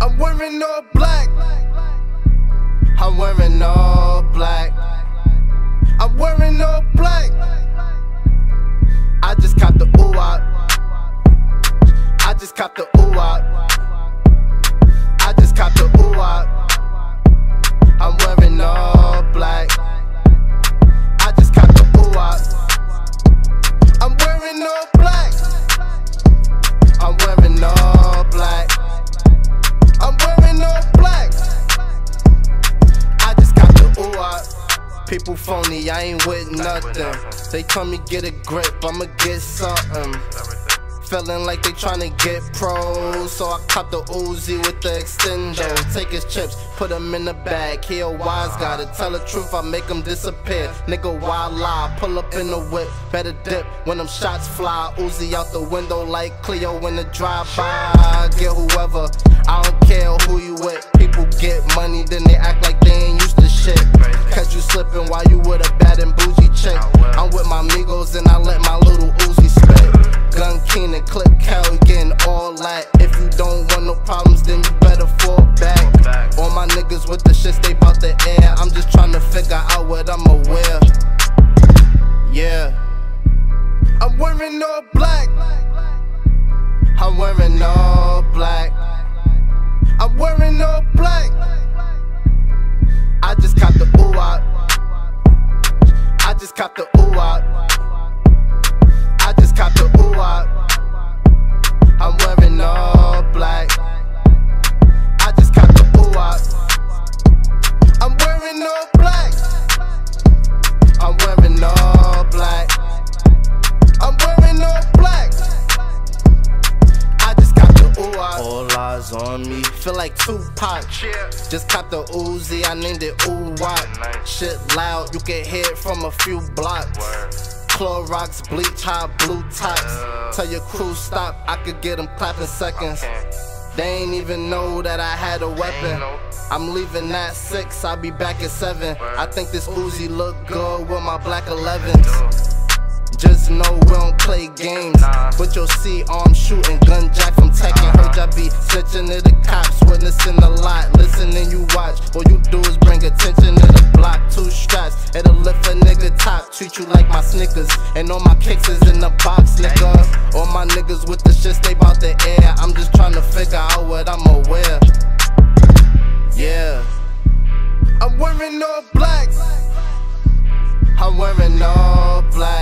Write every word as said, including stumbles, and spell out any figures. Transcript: I'm wearing all black. I'm wearing all black. I'm wearing all black. I just copped the OouWop. I just copped the OouWop. I just copped the OouWop. I'm wearing all black. I just copped the OouWop. I'm wearing all black. I'm wearing all black. I'm wearing all black. I just got the OouWop. People phony, I ain't with nothing. They told me get a grip, I'ma get something. Feeling like they tryna get pro, so I cop the Uzi with the extendo. Take his chips, put him in the bag. He a wise guy, to tell the truth, I make him disappear. Nigga, why lie? Pull up in the whip, better dip when them shots fly. Uzi out the window like Cleo in the drive-by. Get whoever, I don't care who you with. People get money, then they act like they ain't used to shit. Cause you slipping while you with a bad and bougie chick. I'm with my amigos and I let my little Uzi spit. Gun keen and clip cow, getting all that. If you don't want no problems, then you better fall back. All my niggas with the shit, they bout the air. I'm just trying to figure out what I'ma wear. Yeah. I'm wearing all black. I'm wearing all black. I'm wearing all black. I just copped the OouWop. I just copped the OouWop. I just copped the OouWop. I'm wearing all black. I just copped the OouWop. I'm wearing all black. I'm wearing all black. I'm wearing all black. I just copped the OouWop. All eyes on me, feel like Tupac. Just copped the Uzi, I named it OouWop. Shit loud, you can hear it from a few blocks. Clorox, bleach, high blue tops. Tell your crew stop, I could get them clapping seconds. They ain't even know that I had a weapon. I'm leaving at six, I'll be back at seven. I think this Uzi look good with my black elevens. Just know we don't play games, but you'll see arm shooting, gun jack from Tekken. Heard y'all be snitching to the cops, witnessing a lot. Listen and you watch, all you do is bring attention to the block. Two straps, it'll lift a nigga top. Treat you like my Snickers, and all my kicks is in the box, nigga. All my niggas with the shit, they bout the air. I'm just tryna figure out what I'ma wear. Yeah. I'm wearing all black. I'm wearing all black.